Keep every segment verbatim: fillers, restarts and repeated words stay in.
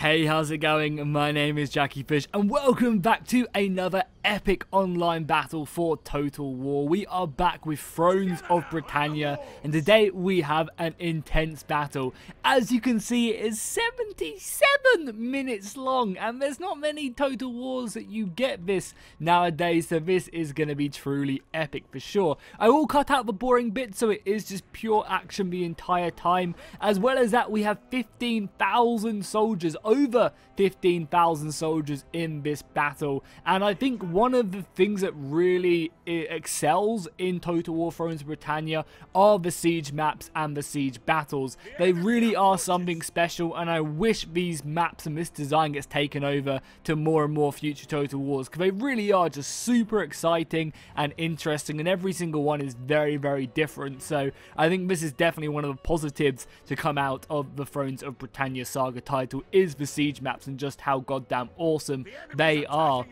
Hey, how's it going? My name is Jackie Fish and welcome back to another epic online battle for Total War. We are back with Thrones of Britannia and today we have an intense battle. As you can see, it is seventy-seven minutes long and there's not many Total Wars that you get this nowadays, so this is going to be truly epic for sure. I will cut out the boring bits so it is just pure action the entire time. As well as that, we have fifteen thousand soldiers, over fifteen thousand soldiers in this battle, and I think one of the things that really excels in Total War Thrones of Britannia are the siege maps and the siege battles. They really are something special, and I wish these maps and this design gets taken over to more and more future Total Wars, because they really are just super exciting and interesting, and every single one is very very different. So I think this is definitely one of the positives to come out of the Thrones of Britannia saga title is the siege maps and just how goddamn awesome they are.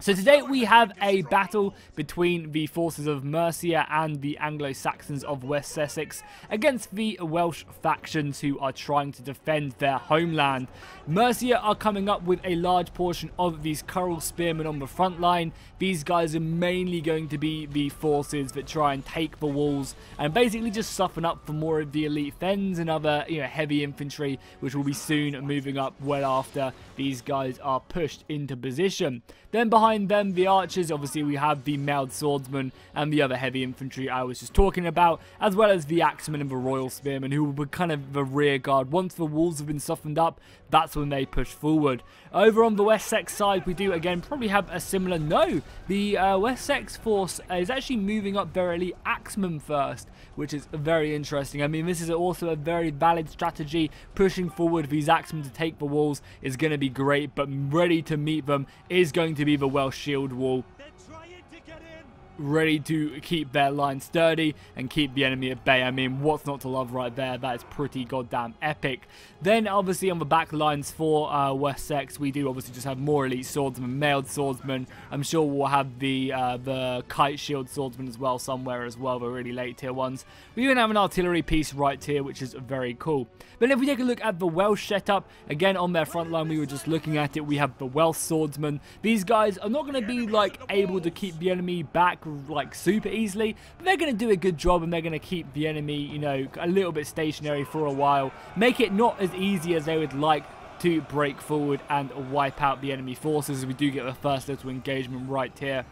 So today we have a battle between the forces of Mercia and the Anglo Saxons of West Sussex against the Welsh factions who are trying to defend their homeland. Mercia are coming up with a large portion of these Curl Spearmen on the front line. These guys are mainly going to be the forces that try and take the walls and basically just soften up for more of the elite fens and other, you know, heavy infantry, which will be soon moving up well after these guys are pushed into position. Then behind Behind them, the archers, obviously we have the mailed swordsmen and the other heavy infantry I was just talking about, as well as the axemen and the royal spearmen, who were kind of the rear guard. Once the walls have been softened up, that's when they push forward. Over on the Wessex side, we do again probably have a similar... No, the uh, Wessex force is actually moving up their elite axemen first, which is very interesting. I mean, this is also a very valid strategy. Pushing forward these axemen to take the walls is going to be great, but ready to meet them is going to be the Welsh shield wall, ready to keep their line sturdy and keep the enemy at bay. I mean, what's not to love right there? That is pretty goddamn epic. Then obviously on the back lines for uh, Wessex, we do obviously just have more elite swordsmen, mailed swordsmen. I'm sure we'll have the uh, the kite shield swordsmen as well somewhere as well, the really late tier ones. We even have an artillery piece right here, which is very cool. Then if we take a look at the Welsh setup, again on their front line, we were just looking at it, we have the Welsh swordsmen. These guys are not going to be like able to keep the enemy back like super easily, but they're going to do a good job and they're going to keep the enemy, you know, a little bit stationary for a while, make it not as easy as they would like to break forward and wipe out the enemy forces. We do get the first little engagement right here.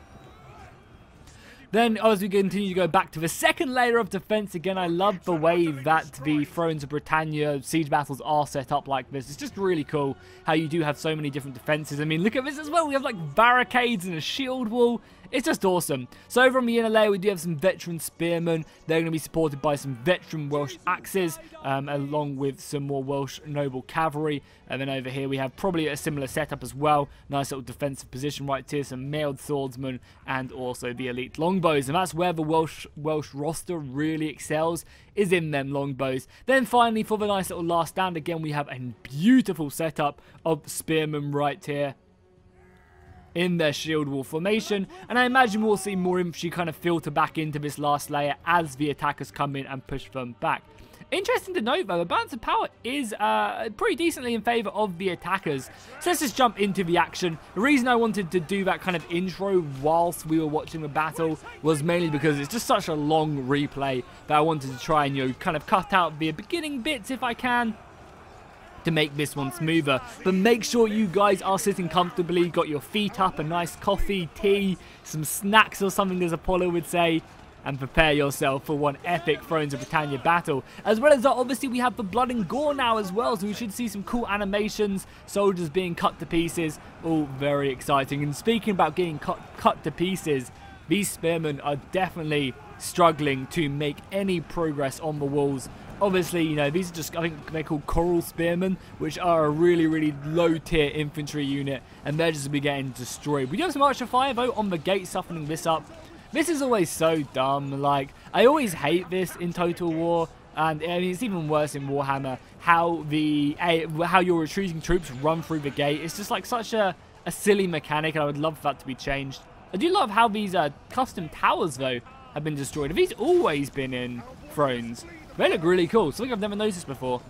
Then as we continue to go back to the second layer of defense, again I love the way that the Thrones of Britannia siege battles are set up like this. It's just really cool how you do have so many different defenses. I mean, look at this as well. We have like barricades and a shield wall. It's just awesome. So over on the inner layer, we do have some veteran spearmen. They're going to be supported by some veteran Welsh axes, um, along with some more Welsh noble cavalry. And then over here, we have probably a similar setup as well. Nice little defensive position right here. Some mailed swordsmen and also the elite longbows. And that's where the Welsh Welsh roster really excels, is in them longbows. Then finally, for the nice little last stand, again, we have a beautiful setup of spearmen right here in their shield wall formation, and I imagine we'll see more infantry kind of filter back into this last layer as the attackers come in and push them back. Interesting to note though, the balance of power is uh, pretty decently in favour of the attackers. So let's just jump into the action. The reason I wanted to do that kind of intro whilst we were watching the battle was mainly because it's just such a long replay that I wanted to try and, you know, kind of cut out the beginning bits if I can, to make this one smoother. But make sure you guys are sitting comfortably, got your feet up, a nice coffee, tea, some snacks or something, as Apollo would say, and prepare yourself for one epic Thrones of Britannia battle. As well as that, obviously we have the blood and gore now as well, so we should see some cool animations, soldiers being cut to pieces, all very exciting. And speaking about getting cut, cut to pieces, these spearmen are definitely struggling to make any progress on the walls. Obviously, you know, these are just, I think they're called Coral Spearmen, which are a really, really low-tier infantry unit, and they're just going to be getting destroyed. We do have some Archer Fire, though, on the gate, softening this up. This is always so dumb. Like, I always hate this in Total War, and I mean, it's even worse in Warhammer, how the how your retreating troops run through the gate. It's just, like, such a, a silly mechanic, and I would love for that to be changed. I do love how these uh, custom towers, though, have been destroyed. Have these always been in Thrones? They look really cool, something I've never noticed before.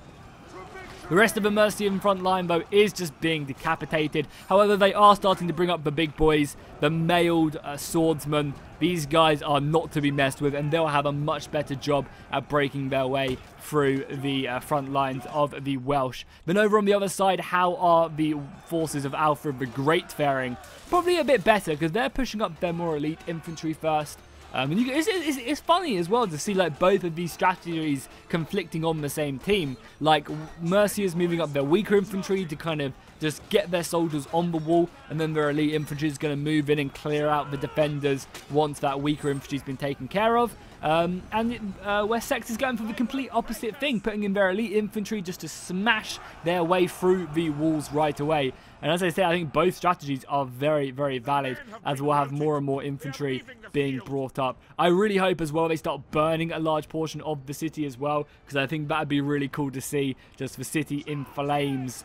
The rest of the Mercian front line, though, is just being decapitated. However, they are starting to bring up the big boys, the mailed uh, swordsmen. These guys are not to be messed with, and they'll have a much better job at breaking their way through the uh, front lines of the Welsh. Then over on the other side, how are the forces of Alfred the Great faring? Probably a bit better, because they're pushing up their more elite infantry first. Um, and you, it's, it's, it's funny as well to see like both of these strategies conflicting on the same team. Like Mercia's moving up their weaker infantry to kind of just get their soldiers on the wall, and then their elite infantry is going to move in and clear out the defenders once that weaker infantry's been taken care of. Um, and uh, Wessex is going for the complete opposite thing, putting in their elite infantry just to smash their way through the walls right away. And as I say, I think both strategies are very, very valid, as we'll have more and more infantry being brought up. I really hope as well they start burning a large portion of the city as well, because I think that would be really cool to see, just the city in flames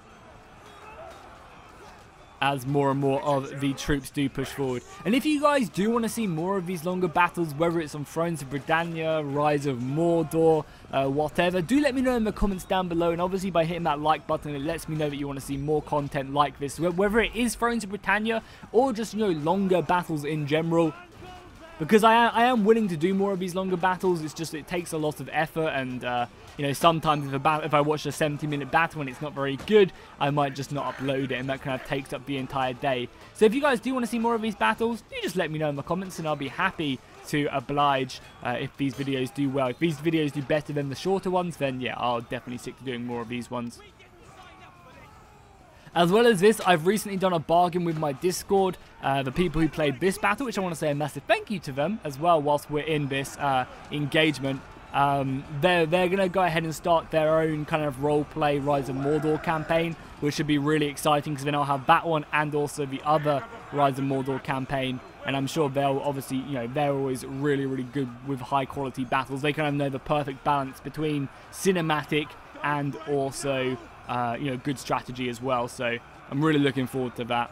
as more and more of the troops do push forward. And if you guys do want to see more of these longer battles, whether it's on Thrones of Britannia, Rise of Mordor, uh, whatever, do let me know in the comments down below. And obviously by hitting that like button, it lets me know that you want to see more content like this, whether it is Thrones of Britannia or just, you know, longer battles in general. Because I am, I am willing to do more of these longer battles, it's just it takes a lot of effort, and uh, you know, sometimes if, a if I watch a seventy minute battle and it's not very good, I might just not upload it, and that kind of takes up the entire day. So if you guys do want to see more of these battles, you just let me know in the comments, and I'll be happy to oblige uh, if these videos do well. If these videos do better than the shorter ones, then yeah, I'll definitely stick to doing more of these ones. As well as this, I've recently done a bargain with my Discord, uh, the people who played this battle, which I want to say a massive thank you to them as well whilst we're in this uh, engagement. Um, they're they're going to go ahead and start their own kind of roleplay Rise of Mordor campaign, which should be really exciting, because then I'll have that one and also the other Rise of Mordor campaign. And I'm sure they'll obviously, you know, they're always really, really good with high quality battles. They kind of know the perfect balance between cinematic and also... Uh, you know, good strategy as well, so I'm really looking forward to that.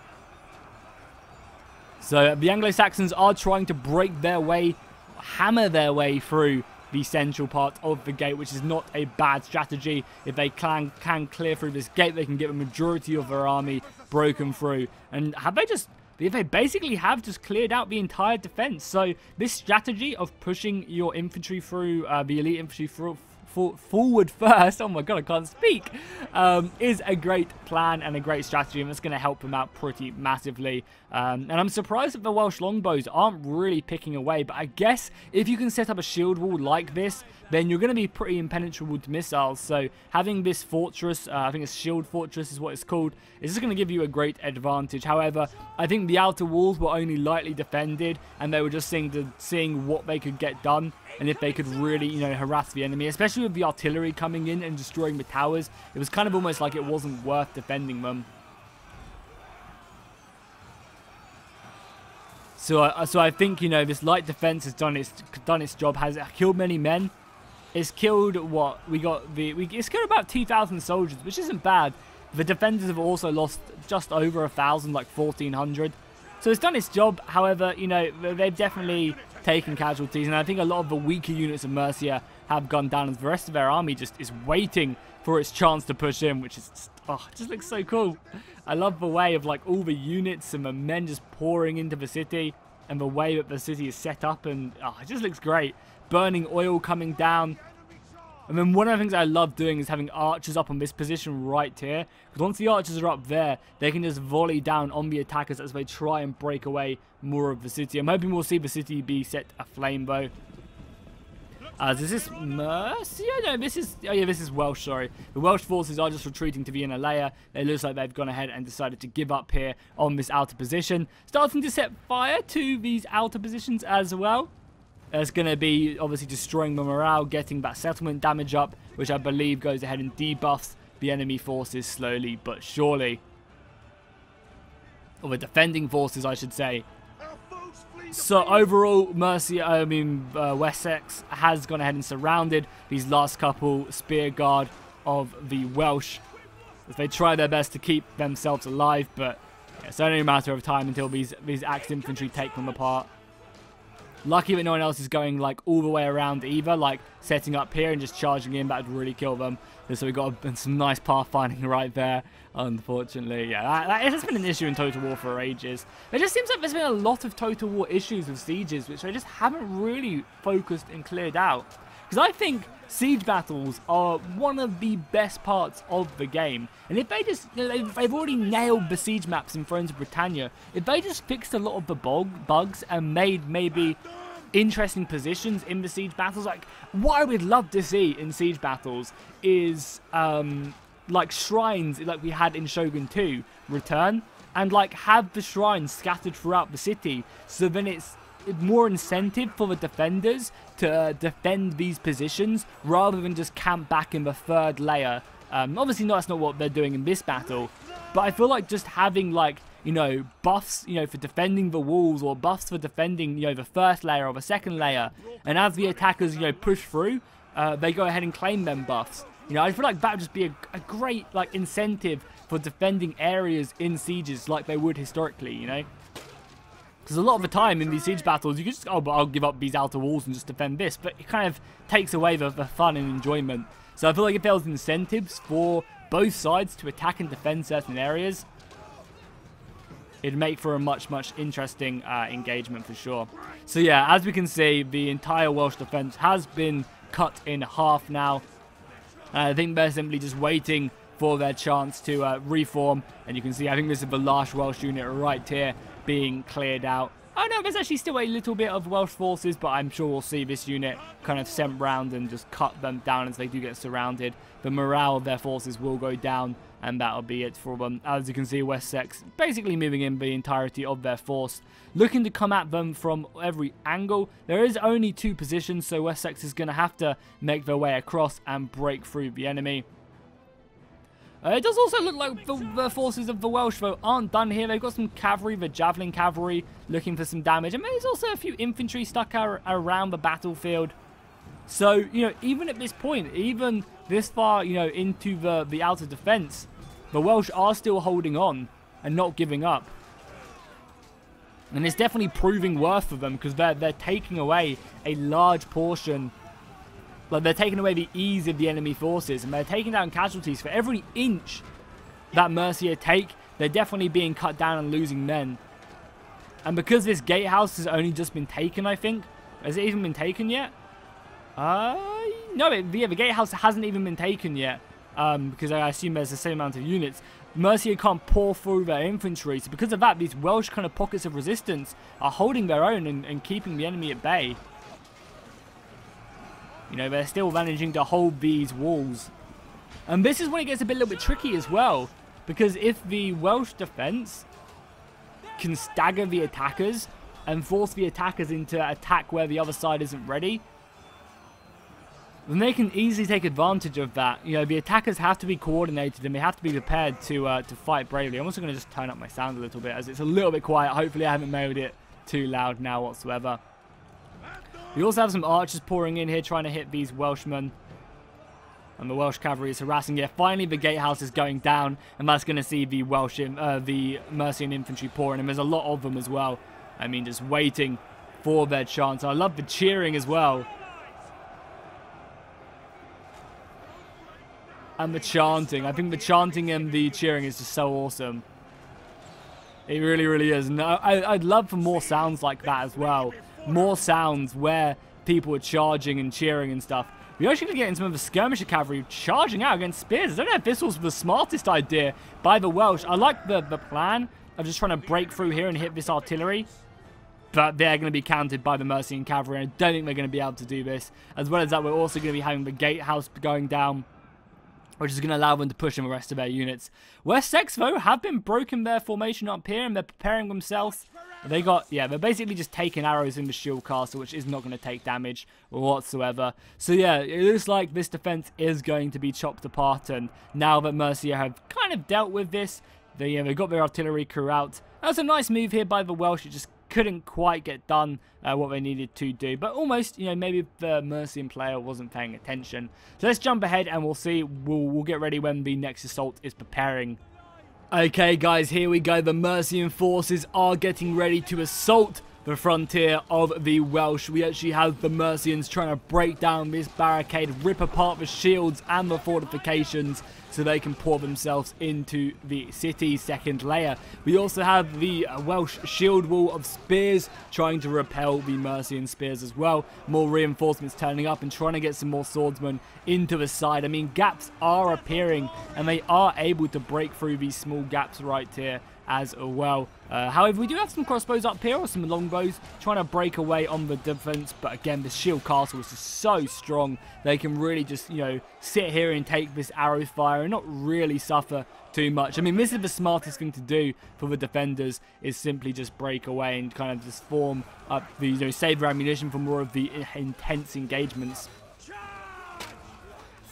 So the Anglo Saxons are trying to break their way, hammer their way through the central part of the gate, which is not a bad strategy. If they can, can clear through this gate, they can get the majority of their army broken through. And have they just... They basically have just cleared out the entire defense. So this strategy of pushing your infantry through, uh, the elite infantry through, forward first, oh my god, I can't speak, um, is a great plan and a great strategy, and it's going to help them out pretty massively. Um, and I'm surprised that the Welsh longbows aren't really picking away, but I guess if you can set up a shield wall like this, then you're going to be pretty impenetrable to missiles. So having this fortress, uh, I think it's shield fortress is what it's called, is just going to give you a great advantage. However, I think the outer walls were only lightly defended, and they were just seeing, the, seeing what they could get done, and if they could really, you know, harass the enemy, especially with the artillery coming in and destroying the towers. It was kind of almost like it wasn't worth defending them. So, uh, so I think, you know, this light defense has done its done its job. Has killed many men. It's killed what we got. The we it's killed about two thousand soldiers, which isn't bad. The defenders have also lost just over a thousand, like fourteen hundred. So it's done its job. However, you know, they've definitely taken casualties, and I think a lot of the weaker units of Mercia have gone down, and the rest of their army just is waiting for its chance to push in, which is just, oh, it just looks so cool. I love the way of like all the units and the men just pouring into the city, and the way that the city is set up, and oh, it just looks great. Burning oil coming down. And then one of the things I love doing is having archers up on this position right here, because once the archers are up there, they can just volley down on the attackers as they try and break away more of the city. I'm hoping we'll see the city be set aflame though. As uh, is this Mercia? No, this is, oh yeah, this is Welsh, sorry. The Welsh forces are just retreating to the inner layer. It looks like they've gone ahead and decided to give up here on this outer position. Starting to set fire to these outer positions as well. It's going to be obviously destroying the morale, getting that settlement damage up, which I believe goes ahead and debuffs the enemy forces slowly but surely. Or the defending forces, I should say. So overall, Mercia, I mean uh, Wessex has gone ahead and surrounded these last couple spear guard of the Welsh. They try their best to keep themselves alive, but yeah, it's only a matter of time until these, these axe infantry take them apart. Lucky that no one else is going like all the way around either, like setting up here and just charging in. That would really kill them. So we got some nice pathfinding right there, unfortunately. Yeah, that, that has been an issue in Total War for ages. It just seems like there's been a lot of Total War issues with sieges, which they just haven't really focused and cleared out. Because I think siege battles are one of the best parts of the game. And if they just, you know, they've already nailed the siege maps in Thrones of Britannia. If they just fixed a lot of the bog bugs and made maybe interesting positions in the siege battles, like what I would love to see in siege battles is um, like shrines like we had in Shogun two return, and like have the shrines scattered throughout the city, so then it's more incentive for the defenders to defend these positions rather than just camp back in the third layer. Um, obviously no, that's not what they're doing in this battle, but I feel like just having like, you know, buffs, you know, for defending the walls, or buffs for defending, you know, the first layer or the second layer, and as the attackers, you know, push through, uh, they go ahead and claim them buffs. You know, I feel like that would just be a, a great like incentive for defending areas in sieges like they would historically, you know. Because a lot of the time in these siege battles, you can just, oh, but I'll give up these outer walls and just defend this. But it kind of takes away the, the fun and enjoyment. So I feel like if there was incentives for both sides to attack and defend certain areas, it'd make for a much, much interesting uh, engagement for sure. So yeah, as we can see, the entire Welsh defence has been cut in half now. And I think they're simply just waiting for their chance to uh, reform. And you can see, I think this is the last Welsh unit right here being cleared out. Oh no, there's actually still a little bit of Welsh forces, but I'm sure we'll see this unit kind of sent round and just cut them down as they do get surrounded. The morale of their forces will go down, and that'll be it for them. As you can see, Wessex basically moving in the entirety of their force, looking to come at them from every angle. There is only two positions, so Wessex is going to have to make their way across and break through the enemy. Uh, it does also look like the, the forces of the Welsh, though, aren't done here. They've got some cavalry, the Javelin Cavalry, looking for some damage. And there's also a few infantry stuck ar around the battlefield. So, you know, even at this point, even this far, you know, into the, the outer defence, the Welsh are still holding on and not giving up. And it's definitely proving worth for them, because they're, they're taking away a large portion. Like, they're taking away the ease of the enemy forces, and they're taking down casualties. For every inch that Mercia take, they're definitely being cut down and losing men. And because this gatehouse has only just been taken, I think. Has it even been taken yet? Uh, no, it, yeah, the gatehouse hasn't even been taken yet. Um, because I assume there's the same amount of units. Mercia can't pour through their infantry. So because of that, these Welsh kind of pockets of resistance are holding their own and, and keeping the enemy at bay. You know, they're still managing to hold these walls. And this is when it gets a bit, little bit tricky as well. Because if the Welsh defence can stagger the attackers and force the attackers into attack where the other side isn't ready, then they can easily take advantage of that. You know, the attackers have to be coordinated and they have to be prepared to, uh, to fight bravely. I'm also going to just turn up my sound a little bit as it's a little bit quiet. Hopefully I haven't made it too loud now whatsoever. We also have some archers pouring in here, trying to hit these Welshmen. And the Welsh cavalry is harassing here. Finally, the gatehouse is going down, and that's going to see the Welsh, uh, the Mercian infantry pouring in. There's a lot of them as well. I mean, just waiting for their chance. I love the cheering as well. And the chanting. I think the chanting and the cheering is just so awesome. It really, really is. And I, I'd love for more sounds like that as well. More sounds where people are charging and cheering and stuff. We're actually going to get in some of the skirmisher cavalry charging out against spears. I don't know if this was the smartest idea by the Welsh. I like the, the plan of just trying to break through here and hit this artillery. But they're going to be countered by the Mercian cavalry. And I don't think they're going to be able to do this. As well as that, we're also going to be having the gatehouse going down, which is going to allow them to push in the rest of their units. Wessex, though, have been broken their formation up here, and they're preparing themselves. They got, yeah, they're basically just taking arrows in the shield castle, which is not going to take damage whatsoever. So, yeah, it looks like this defense is going to be chopped apart, and now that Mercia have kind of dealt with this, they, yeah, they've got their artillery crew out. That was a nice move here by the Welsh. It just couldn't quite get done uh, what they needed to do, but almost, you know, maybe the Mercian player wasn't paying attention. So let's jump ahead and we'll see, we'll, we'll get ready when the next assault is preparing. Okay guys, here we go, the Mercian forces are getting ready to assault the frontier of the Welsh. We actually have the Mercians trying to break down this barricade, rip apart the shields and the fortifications so they can pour themselves into the city's second layer. We also have the Welsh shield wall of spears trying to repel the Mercian spears as well. More reinforcements turning up and trying to get some more swordsmen into the side. I mean, gaps are appearing and they are able to break through these small gaps right here as well. Uh, however, we do have some crossbows up here, or some longbows, trying to break away on the defense. But again, the shield castle is just so strong. They can really just, you know, sit here and take this arrow fire and not really suffer too much. I mean, this is the smartest thing to do for the defenders, is simply just break away and kind of just form up the, you know, save their ammunition for more of the intense engagements.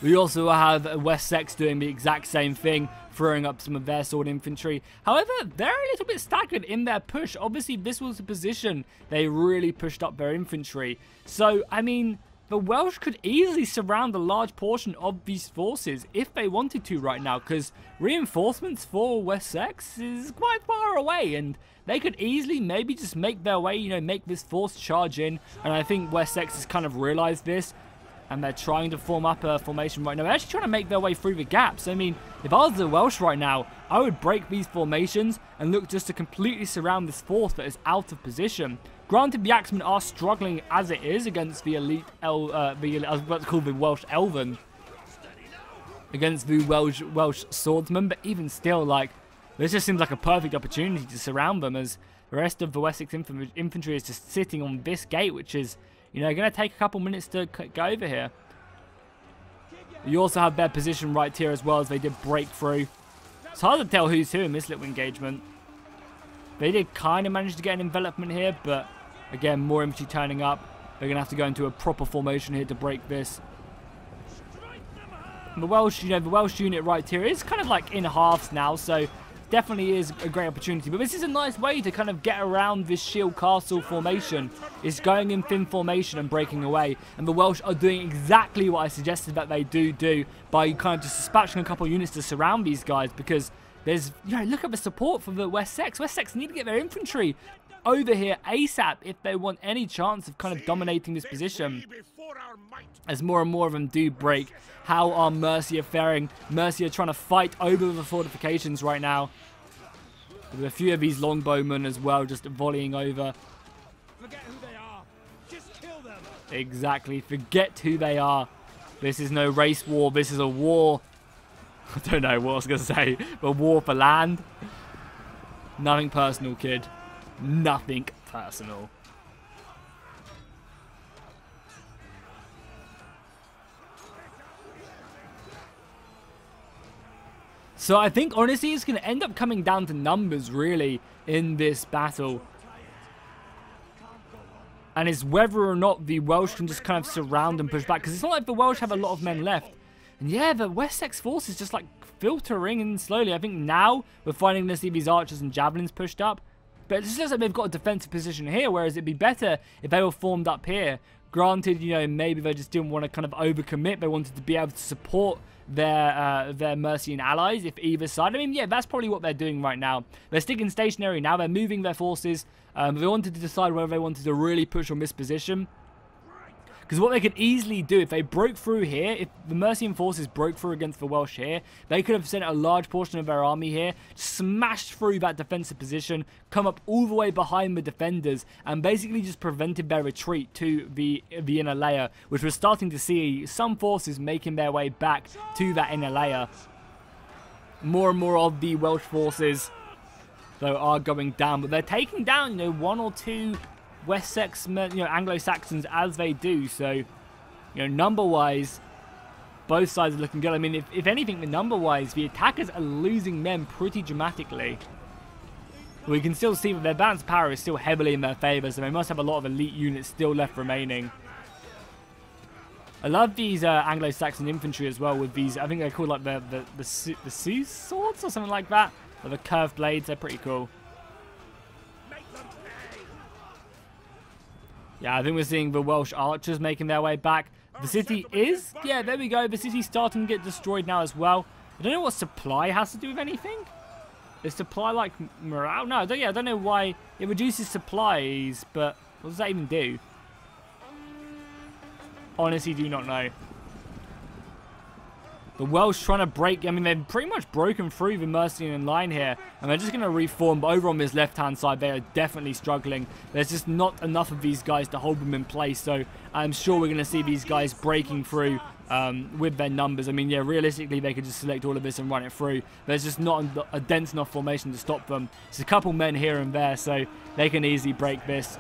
We also have Wessex doing the exact same thing, throwing up some of their sword infantry. However, they're a little bit staggered in their push. Obviously, this was the position they really pushed up their infantry. So, I mean, the Welsh could easily surround a large portion of these forces if they wanted to right now, because reinforcements for Wessex is quite far away, and they could easily maybe just make their way, you know, make this force charge in. And I think Wessex has kind of realized this, and they're trying to form up a formation right now. They're actually trying to make their way through the gaps. I mean, if I was the Welsh right now, I would break these formations and look just to completely surround this force that is out of position. Granted, the Axemen are struggling as it is against the elite, El uh, the, I was about to call the Welsh Elven, against the Welsh, Welsh Swordsmen, but even still, like, this just seems like a perfect opportunity to surround them, as the rest of the Wessex inf infantry is just sitting on this gate, which is, you know, going to take a couple minutes to go over here. You also have their position right here as well, as they did break through. It's hard to tell who's who in this little engagement. They did kind of manage to get an envelopment here, but again, more infantry turning up. They're going to have to go into a proper formation here to break this. And the Welsh, you know, the Welsh unit right here is kind of like in halves now, so definitely is a great opportunity. But this is a nice way to kind of get around this shield castle formation. It's going in thin formation and breaking away, and the Welsh are doing exactly what I suggested that they do do by kind of just dispatching a couple of units to surround these guys, because there's, you know, look at the support from the Wessex. Wessex need to get their infantry over here ASAP if they want any chance of kind of dominating this position, as more and more of them do break. How are Mercia faring? Mercia trying to fight over the fortifications right now. There's a few of these longbowmen as well just volleying over. Forget who they are. Just kill them. Exactly. Forget who they are. This is no race war. This is a war. I don't know what I was going to say, but war for land. Nothing personal, kid. Nothing personal. So I think, honestly, it's going to end up coming down to numbers, really, in this battle. And it's whether or not the Welsh can just kind of surround and push back, because it's not like the Welsh have a lot of men left. And yeah, the Wessex force is just, like, filtering in slowly. I think now we're finally going to see these archers and javelins pushed up. But it just looks like they've got a defensive position here, whereas it'd be better if they were formed up here. Granted, you know, maybe they just didn't want to kind of overcommit. They wanted to be able to support their uh, their Mercian allies if either side. I mean, yeah, that's probably what they're doing right now. They're sticking stationary now. They're moving their forces. Um, they wanted to decide whether they wanted to really push on this position. Because what they could easily do, if they broke through here, if the Mercian forces broke through against the Welsh here, they could have sent a large portion of their army here, smashed through that defensive position, come up all the way behind the defenders, and basically just prevented their retreat to the, the inner layer, which we're starting to see some forces making their way back to that inner layer. More and more of the Welsh forces, though, are going down, but they're taking down, you know, one or two Wessex, you know, Anglo Saxons as they do. So, you know, number wise, both sides are looking good. I mean, if, if anything, the number wise, the attackers are losing men pretty dramatically. We can still see that their balance of power is still heavily in their favour, so they must have a lot of elite units still left remaining. I love these uh, Anglo Saxon infantry as well with these. I think they're called like the the the Sioux the Sioux swords or something like that, or the curved blades. They're pretty cool. Yeah, I think we're seeing the Welsh archers making their way back. The city is... Yeah, there we go. The city's starting to get destroyed now as well. I don't know what supply has to do with anything. Is supply like morale? No, I don't, yeah, I don't know why it reduces supplies, but what does that even do? Honestly, do not know. The Welsh trying to break, I mean, they've pretty much broken through the Mercian line here, and they're just going to reform, but over on this left-hand side, they are definitely struggling. There's just not enough of these guys to hold them in place, so I'm sure we're going to see these guys breaking through um, with their numbers. I mean, yeah, realistically, they could just select all of this and run it through. There's just not a dense enough formation to stop them. It's a couple men here and there, so they can easily break this.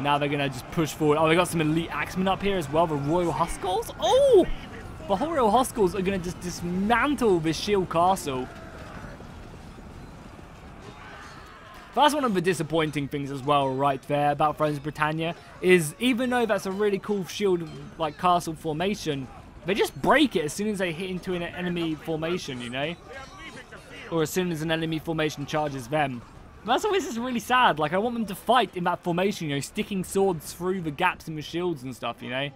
Now they're going to just push forward. Oh, they got some elite axemen up here as well, the Royal Huskarls. Oh! The Royal Huskarls are going to just dismantle this shield castle. That's one of the disappointing things as well right there about Thrones of Britannia, is even though that's a really cool shield, like, castle formation, they just break it as soon as they hit into an enemy formation, you know? Or as soon as an enemy formation charges them. That's always just really sad. Like, I want them to fight in that formation, you know, sticking swords through the gaps in the shields and stuff, you know?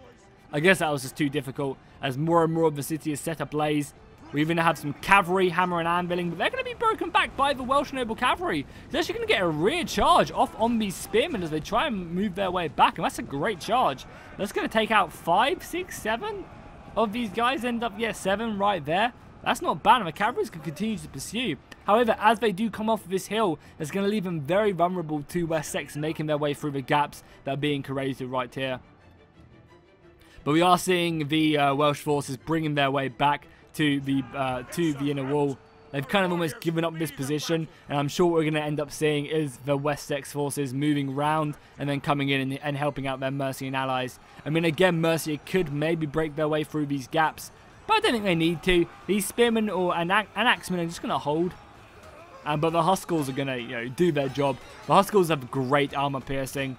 I guess that was just too difficult, as more and more of the city is set ablaze. We're even going to have some cavalry, hammer and anviling, but they're going to be broken back by the Welsh Noble Cavalry. They're actually going to get a rear charge off on these spearmen as they try and move their way back, and that's a great charge. That's going to take out five, six, seven of these guys, end up, yeah, seven right there. That's not bad, and the cavalry's going to continue to pursue. However, as they do come off of this hill, it's going to leave them very vulnerable to Wessex, making their way through the gaps that are being created right here. But we are seeing the uh, Welsh forces bringing their way back to the uh, to the inner wall. They've kind of almost given up this position, and I'm sure what we're going to end up seeing is the Wessex forces moving round and then coming in and, and helping out their Mercian allies. I mean, again, Mercia could maybe break their way through these gaps, but I don't think they need to. These spearmen or an, an axemen are just going to hold. Um, but the Huskarls are going to, you know, do their job. The Huskarls have great armor piercing.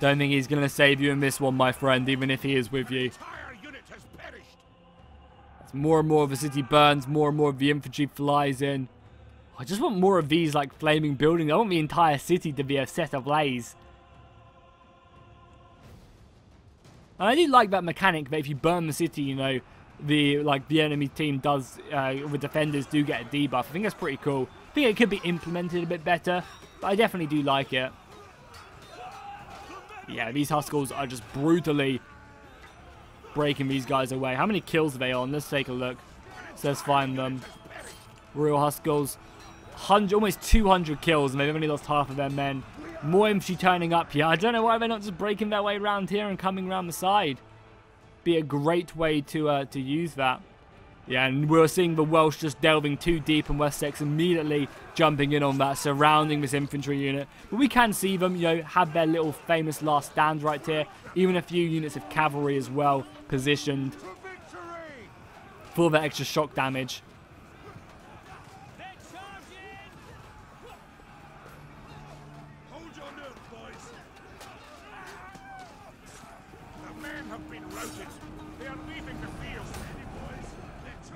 Don't think he's going to save you in this one, my friend, even if he is with you. As more and more of the city burns, more and more of the infantry flies in. I just want more of these, like, flaming buildings. I want the entire city to be a set ablaze. And I do like that mechanic that if you burn the city, you know, the, like, the enemy team does, uh, the defenders do get a debuff. I think that's pretty cool. I think it could be implemented a bit better, but I definitely do like it. Yeah, these Huskarls are just brutally breaking these guys away. How many kills are they on? Let's take a look. So let's find them. Royal Huskarls, almost two hundred kills, and they've only lost half of their men. More infantry turning up here. I don't know why they're not just breaking their way around here and coming around the side. Be a great way to uh, to use that. Yeah, and we're seeing the Welsh just delving too deep, and Wessex immediately jumping in on that, surrounding this infantry unit. But we can see them, you know, have their little famous last stand right here. Even a few units of cavalry as well, positioned for that extra shock damage.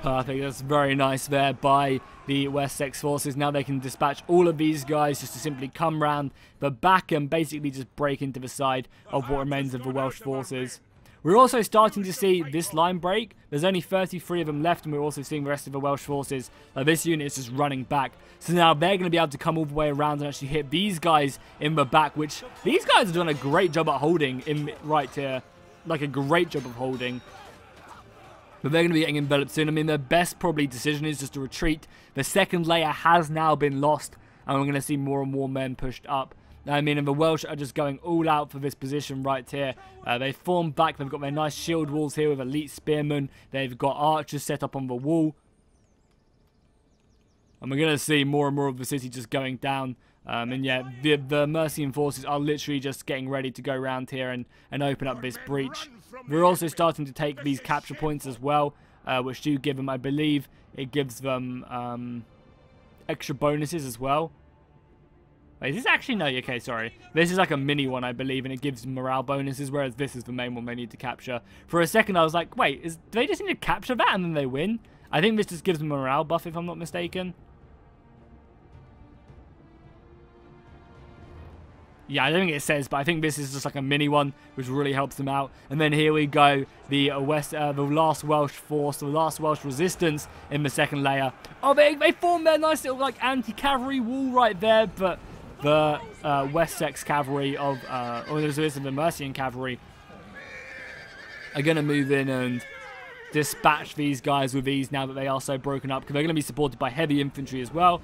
Perfect, that's very nice there by the Wessex forces. Now they can dispatch all of these guys just to simply come round the back and basically just break into the side of what remains of the Welsh forces. We're also starting to see this line break. There's only thirty-three of them left, and we're also seeing the rest of the Welsh forces. Uh, this unit is just running back. So now they're going to be able to come all the way around and actually hit these guys in the back, which these guys have done a great job at holding in right here. Like a great job of holding. But they're going to be getting enveloped soon. I mean, their best probably decision is just to retreat. The second layer has now been lost, and we're going to see more and more men pushed up. I mean, and the Welsh are just going all out for this position right here. Uh, they form back. They've got their nice shield walls here with elite spearmen. They've got archers set up on the wall. And we're going to see more and more of the city just going down. Um, and yeah, the, the Mercian forces are literally just getting ready to go round here and, and open up this breach. We're also starting to take these capture points as well, uh, which do give them, I believe, it gives them um, extra bonuses as well. Wait, is this actually, no, okay, sorry. This is like a mini one, I believe, and it gives morale bonuses, whereas this is the main one they need to capture. For a second, I was like, wait, is, do they just need to capture that and then they win? I think this just gives them a morale buff, if I'm not mistaken. Yeah, I don't think it says, but I think this is just like a mini one, which really helps them out. And then here we go, the uh, West, uh, the last Welsh force, the last Welsh resistance in the second layer. Oh, they they formed their nice little like anti-cavalry wall right there, but the uh, Wessex cavalry of, uh, or there's this, the Mercian cavalry are going to move in and dispatch these guys with ease now that they are so broken up, because they're going to be supported by heavy infantry as well.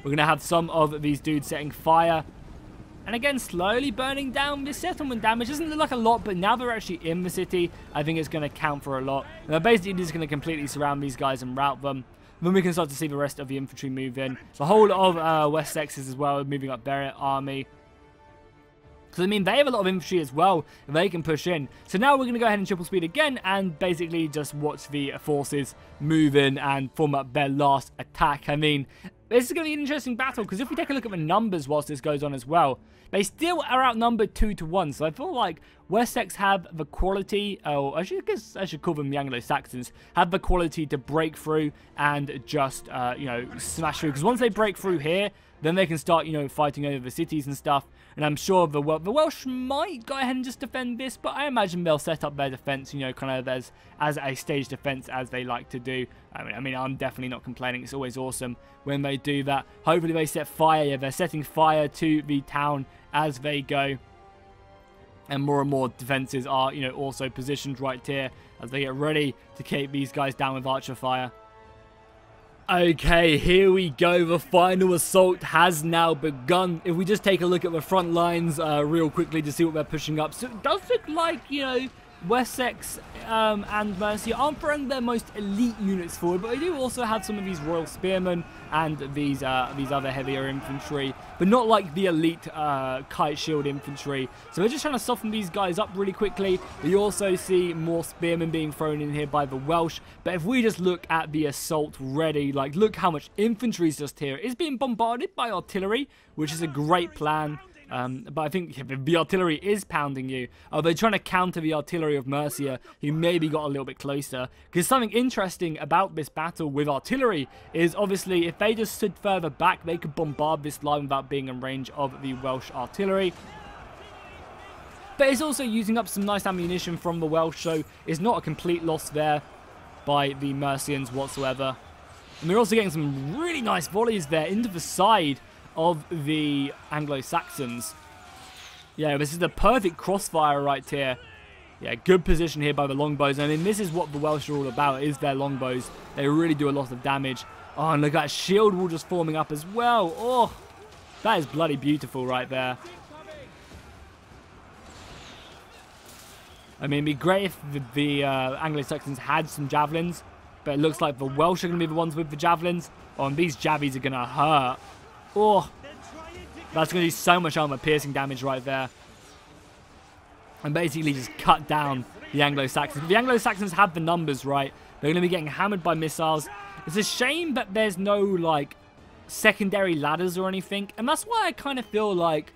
We're going to have some of these dudes setting fire. And again, slowly burning down this settlement damage. Doesn't look like a lot, but now they're actually in the city, I think it's going to count for a lot. And they're basically just going to completely surround these guys and rout them. And then we can start to see the rest of the infantry move in. The whole of uh, West Sexes as well, moving up their army. Because, I mean, they have a lot of infantry as well, and they can push in. So now we're going to go ahead and triple speed again and basically just watch the forces move in and form up their last attack. I mean, this is going to be an interesting battle, because if we take a look at the numbers whilst this goes on as well, they still are outnumbered two to one. So I feel like Wessex have the quality, or I should, I guess I should call them the Anglo Saxons, have the quality to break through and just, uh, you know, smash through. Because once they break through here, then they can start, you know, fighting over the cities and stuff. And I'm sure the, Wel the Welsh might go ahead and just defend this, but I imagine they'll set up their defense, you know, kind of as, as a stage defense as they like to do. I mean, I mean, I'm definitely not complaining. It's always awesome when they do that. Hopefully they set fire. Yeah, they're setting fire to the town as they go. And more and more defenses are, you know, also positioned right here as they get ready to keep these guys down with archer fire. Okay, here we go. The final assault has now begun. If we just take a look at the front lines uh, real quickly to see what they're pushing up. So it does look like, you know, Wessex um, and Mercia aren't throwing their most elite units forward, but they do also have some of these Royal Spearmen and these uh, these other heavier infantry, but not like the elite uh, kite shield infantry. So they're just trying to soften these guys up really quickly. We also see more Spearmen being thrown in here by the Welsh, but if we just look at the assault ready, like look how much infantry is just here. It's being bombarded by artillery, which is a great plan. Um, but I think the artillery is pounding you. Oh, they're trying to counter the artillery of Mercia, who maybe got a little bit closer. Because something interesting about this battle with artillery is obviously if they just stood further back, they could bombard this line without being in range of the Welsh artillery. But it's also using up some nice ammunition from the Welsh, so it's not a complete loss there by the Mercians whatsoever. And we're also getting some really nice volleys there into the side of the Anglo-Saxons. Yeah, this is the perfect crossfire right here. Yeah, good position here by the longbows. I mean, this is what the Welsh are all about, is their longbows. They really do a lot of damage. Oh, and look at that shield wall just forming up as well. Oh, that is bloody beautiful right there. I mean, it'd be great if the, the uh, Anglo-Saxons had some javelins, but it looks like the Welsh are going to be the ones with the javelins. Oh, and these jabbies are going to hurt. Oh, that's going to do so much armor piercing damage right there. And basically just cut down the Anglo-Saxons. The Anglo-Saxons have the numbers, right? They're going to be getting hammered by missiles. It's a shame that there's no, like, secondary ladders or anything. And that's why I kind of feel like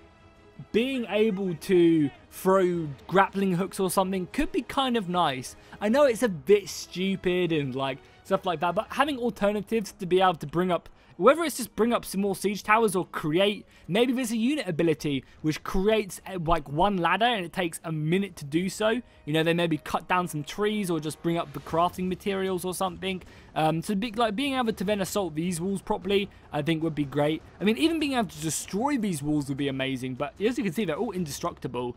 being able to throw grappling hooks or something could be kind of nice. I know it's a bit stupid and, like, stuff like that. But having alternatives to be able to bring up, whether it's just bring up some more siege towers or create, maybe there's a unit ability which creates like one ladder and it takes a minute to do so. You know, they maybe cut down some trees or just bring up the crafting materials or something. Um, so be, like being able to then assault these walls properly, I think would be great. I mean, even being able to destroy these walls would be amazing, but as you can see, they're all indestructible.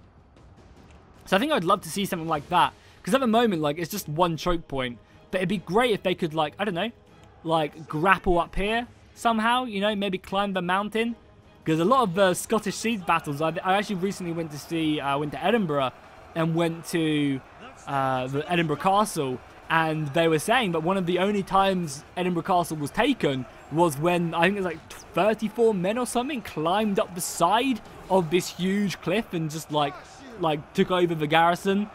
So I think I'd love to see something like that. Because at the moment, like, it's just one choke point. But it'd be great if they could, like, I don't know, like grapple up here somehow, you know, maybe climb the mountain. Because a lot of the uh, Scottish siege battles, I, I actually recently went to see, I uh, went to Edinburgh and went to uh, the Edinburgh Castle, and they were saying that one of the only times Edinburgh Castle was taken was when, I think it was like thirty-four men or something climbed up the side of this huge cliff and just like, like took over the garrison.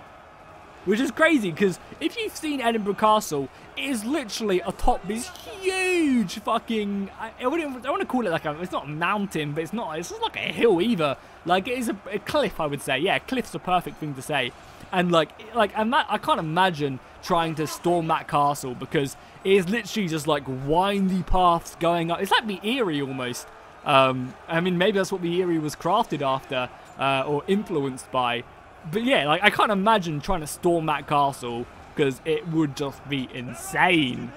Which is crazy, because if you've seen Edinburgh Castle, it is literally atop this huge fucking, I, I wouldn't, I want to call it like a, it's not a mountain, but it's not, it's not like a hill either. Like, it is a, a cliff, I would say. Yeah, cliff's a perfect thing to say. And like, like and that, I can't imagine trying to storm that castle, because it is literally just like windy paths going up. It's like the Eyrie almost. Um, I mean, maybe that's what the Eyrie was crafted after, uh, or influenced by. But yeah, like, I can't imagine trying to storm that castle, because it would just be insane.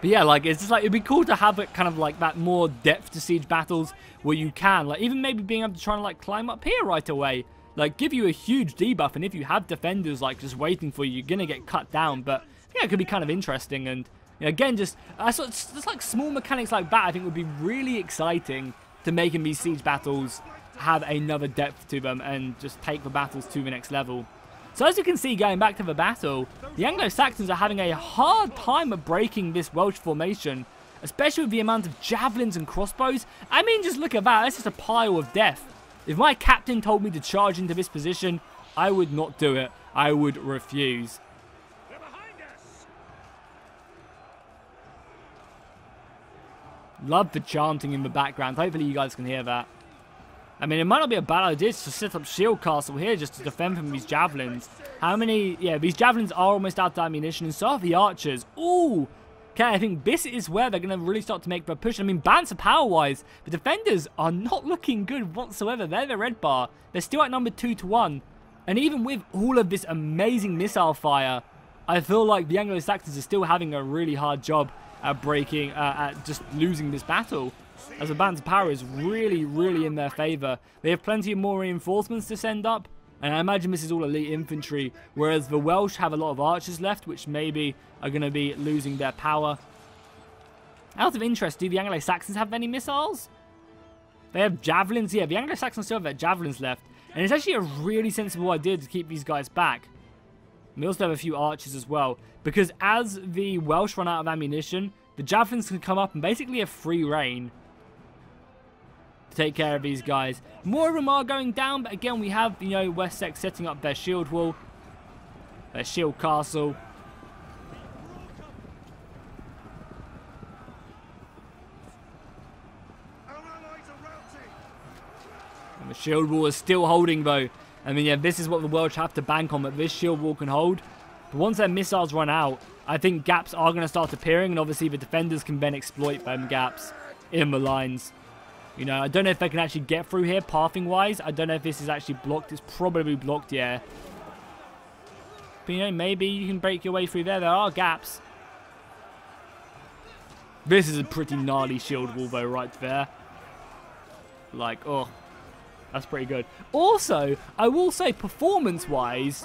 But yeah, like, it's just like, it'd be cool to have it kind of like that more depth to siege battles where you can, like, even maybe being able to try and like climb up here right away, like, give you a huge debuff, and if you have defenders like just waiting for you, you're gonna get cut down. But yeah, it could be kind of interesting, and you know, again, just uh, so it's, just like small mechanics like that, I think would be really exciting to making these siege battles have another depth to them and just take the battles to the next level. So as you can see, going back to the battle, the Anglo-Saxons are having a hard time of breaking this Welsh formation, especially with the amount of javelins and crossbows. I mean, just look at that, that's just a pile of death. If my captain told me to charge into this position, I would not do it. I would refuse. Love the chanting in the background, hopefully you guys can hear that. I mean, it might not be a bad idea to set up shield castle here just to defend from these javelins. How many... Yeah, these javelins are almost out of ammunition, and so are the archers. Ooh! Okay, I think this is where they're going to really start to make their push. I mean, balance of power-wise, the defenders are not looking good whatsoever. They're the red bar. They're still at number two to one. And even with all of this amazing missile fire, I feel like the Anglo-Saxons are still having a really hard job at breaking... Uh, at just losing this battle, as the balance of power is really, really in their favour. They have plenty of more reinforcements to send up, and I imagine this is all elite infantry, whereas the Welsh have a lot of archers left, which maybe are going to be losing their power. Out of interest, do the Anglo-Saxons have any missiles? They have javelins. Yeah, the Anglo-Saxons still have their javelins left, and it's actually a really sensible idea to keep these guys back. And we also have a few archers as well, because as the Welsh run out of ammunition, the javelins can come up and basically have free reign to take care of these guys. More of them are going down, but again, we have, you know, Wessex setting up their shield wall, their shield castle. And the shield wall is still holding, though. I mean, yeah, this is what the Welsh have to bank on, that this shield wall can hold. But once their missiles run out, I think gaps are going to start appearing, and obviously the defenders can then exploit them gaps in the lines. You know, I don't know if they can actually get through here, pathing-wise. I don't know if this is actually blocked. It's probably blocked, yeah. But, you know, maybe you can break your way through there. There are gaps. This is a pretty gnarly shield wall, though, right there. Like, oh, that's pretty good. Also, I will say, performance-wise,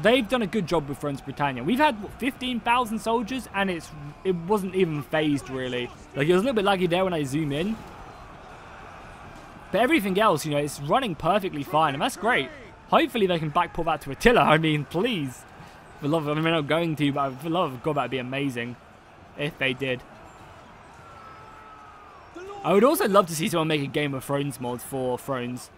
they've done a good job with Thrones of Britannia. We've had, what, fifteen thousand soldiers, and it's it wasn't even phased, really. Like, it was a little bit laggy there when I zoom in. But everything else, you know, it's running perfectly fine, and that's great. Hopefully they can backport that to Attila. I mean, please. For love of, I mean, I'm not going to, but for love of God, that'd be amazing if they did. I would also love to see someone make a Game of Thrones mod for Thrones.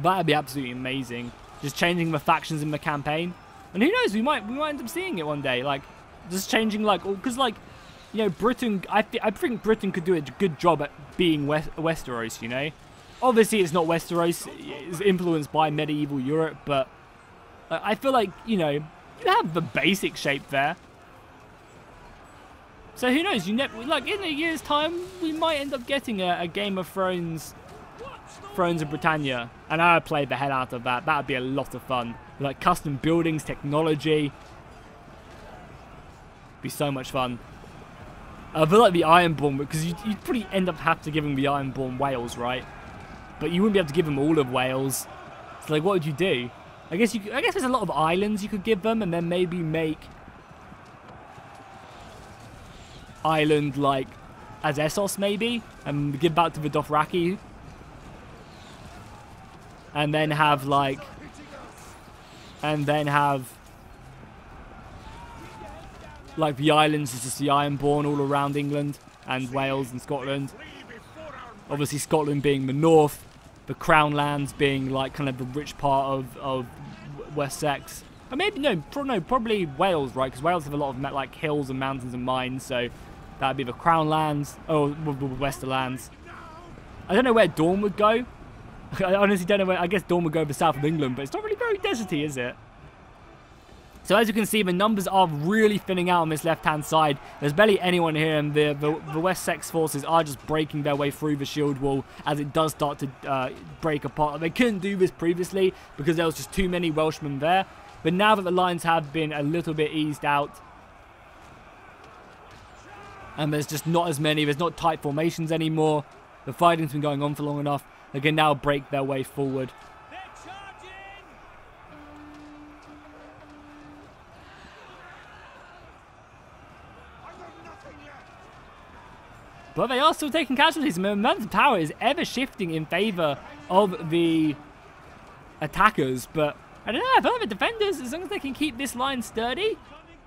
That'd be absolutely amazing. Just changing the factions in the campaign, and who knows, we might we might end up seeing it one day. Like, just changing, like, because like, you know, Britain, I, th I think Britain could do a good job at being West Westeros, you know? Obviously, it's not Westeros. It's influenced by medieval Europe, but uh, I feel like, you know, you have the basic shape there. So who knows? You never, like, in a year's time, we might end up getting a, a Game of Thrones, Thrones of Britannia. And I would play the hell out of that. That would be a lot of fun. Like, custom buildings, technology. Be so much fun. I feel like the Ironborn, because you'd, you'd probably end up have to give him the Ironborn Wales, right? But you wouldn't be able to give them all of Wales. So, like, what would you do? I guess you could, I guess there's a lot of islands you could give them, and then maybe make island, like, as Essos, maybe? And give back to the Dothraki. And then have, like... And then have... Like, the islands is just the Ironborn all around England and Wales and Scotland. Obviously, Scotland being the north, the Crown lands being, like, kind of the rich part of, of Wessex. Or maybe, no, pro no, probably Wales, right? Because Wales have a lot of, like, hills and mountains and mines, so that would be the Crown lands, or the Westerlands. I don't know where Dorne would go. I honestly don't know where... I guess Dorne would go over south of England, but it's not really very deserty, is it? So as you can see, the numbers are really thinning out on this left-hand side. There's barely anyone here, and the, the, the Wessex forces are just breaking their way through the shield wall as it does start to uh, break apart. They couldn't do this previously because there was just too many Welshmen there. But now that the lines have been a little bit eased out, and there's just not as many, there's not tight formations anymore. The fighting's been going on for long enough. They can now break their way forward. But they are still taking casualties. The amount of power is ever shifting in favour of the attackers. But I don't know, I feel like the defenders, as long as they can keep this line sturdy,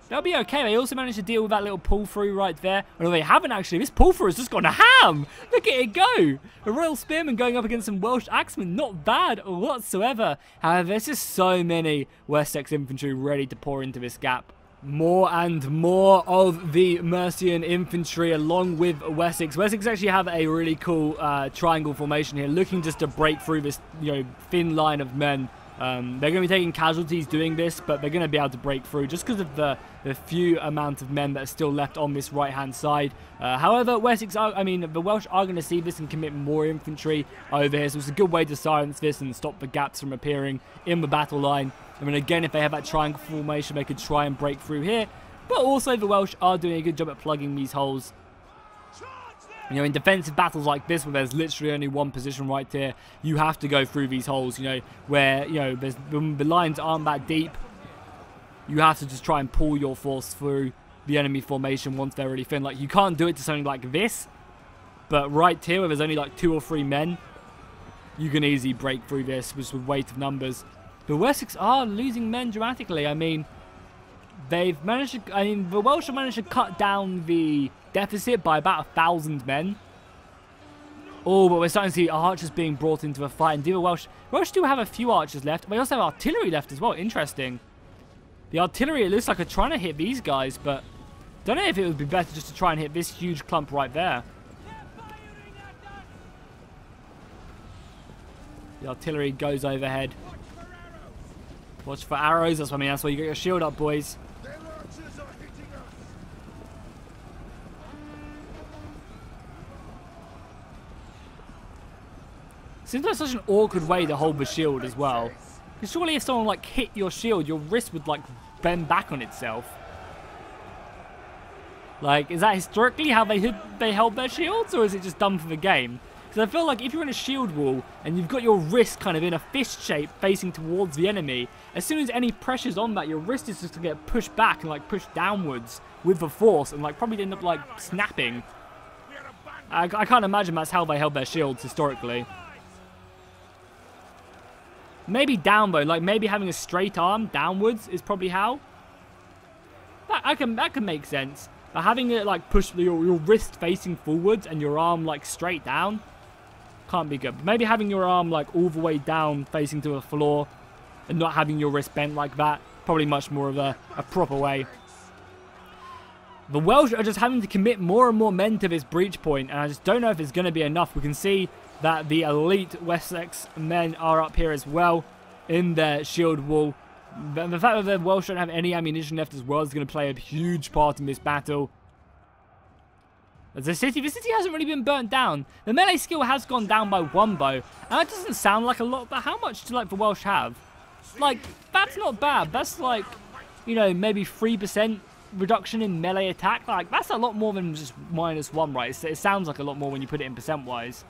they'll be okay. They also managed to deal with that little pull-through right there. Although they haven't actually. This pull-through has just gone ham! Look at it go! A Royal Spearman going up against some Welsh Axemen. Not bad whatsoever. However, there's just so many Wessex infantry ready to pour into this gap. More and more of the Mercian infantry along with Wessex. Wessex actually have a really cool uh, triangle formation here, looking just to break through this, you know, thin line of men. Um, they're going to be taking casualties doing this, but they're going to be able to break through just because of the, the few amount of men that are still left on this right-hand side. Uh, however, Wessex, are, I mean, the Welsh are going to see this and commit more infantry over here, so it's a good way to silence this and stop the gaps from appearing in the battle line. I mean, again, if they have that triangle formation, they could try and break through here. But also, the Welsh are doing a good job at plugging these holes. You know, in defensive battles like this, where there's literally only one position right here, you have to go through these holes, you know, where, you know, there's, when the lines aren't that deep, you have to just try and pull your force through the enemy formation once they're really thin. Like, you can't do it to something like this, but right here, where there's only like two or three men, you can easily break through this just with weight of numbers. The Wessex are losing men dramatically. I mean, they've managed to, I mean, the Welsh have managed to cut down the deficit by about a thousand men. Oh, but we're starting to see archers being brought into the fight. And do the Welsh, Welsh do have a few archers left. They also have artillery left as well. Interesting. The artillery, it looks like, are trying to hit these guys, but don't know if it would be better just to try and hit this huge clump right there. The artillery goes overhead. Watch for arrows. That's what I mean. That's why you get your shield up, boys. Seems like such an awkward way to hold the shield as well. Because surely if someone like hit your shield, your wrist would like bend back on itself. Like, is that historically how they hid, they held their shields, or is it just done for the game? Because I feel like if you're in a shield wall and you've got your wrist kind of in a fist shape facing towards the enemy, as soon as any pressure's on that, your wrist is just going to get pushed back and like pushed downwards with the force and like probably end up like snapping. I, I can't imagine that's how they held their shields historically. Maybe down though, like maybe having a straight arm downwards is probably how. That, I can, that can make sense. But having it like push your, your wrist facing forwards and your arm like straight down, can't be good. Maybe having your arm like all the way down facing to the floor and not having your wrist bent like that, probably much more of a, a proper way. The Welsh are just having to commit more and more men to this breach point, and I just don't know if it's going to be enough. We can see that the elite Wessex men are up here as well in their shield wall. The, the fact that the Welsh don't have any ammunition left as well is going to play a huge part in this battle. The city, the city hasn't really been burnt down. The melee skill has gone down by one bow, and that doesn't sound like a lot, but how much do like the Welsh have? Like, that's not bad. That's like, you know, maybe three percent reduction in melee attack. Like, that's a lot more than just minus one, right? It's, it sounds like a lot more when you put it in percent-wise.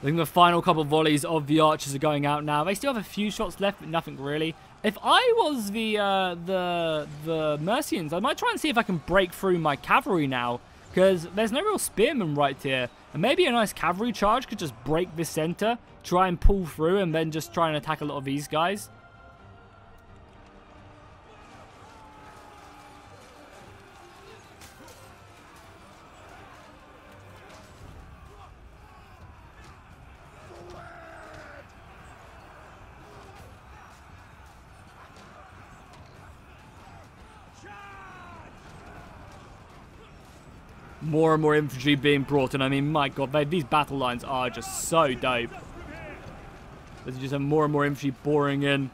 I think the final couple of volleys of the archers are going out now. They still have a few shots left, but nothing really. If I was the uh, the the Mercians, I might try and see if I can break through my cavalry now, because there's no real spearmen right here. And maybe a nice cavalry charge could just break the center, try and pull through, and then just try and attack a lot of these guys. More and more infantry being brought in. I mean, my god, they, these battle lines are just so dope. There's just more and more infantry pouring in.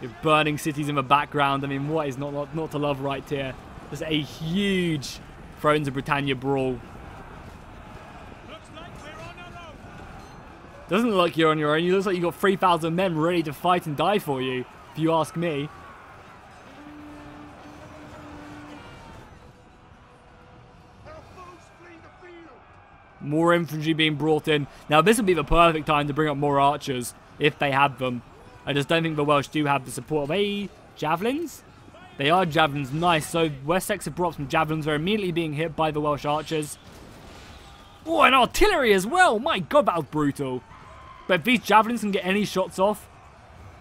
Your burning cities in the background. I mean, what is not, not, not to love right here? Just a huge Thrones of Britannia brawl. Doesn't look like you're on your own. You look like you've got three thousand men ready to fight and die for you, if you ask me. More infantry being brought in. Now, this would be the perfect time to bring up more archers, if they have them. I just don't think the Welsh do have the support. Are they javelins? They are javelins. Nice. So, Wessex have brought some javelins. They're immediately being hit by the Welsh archers. Oh, and artillery as well. My God, that was brutal. But if these javelins can get any shots off,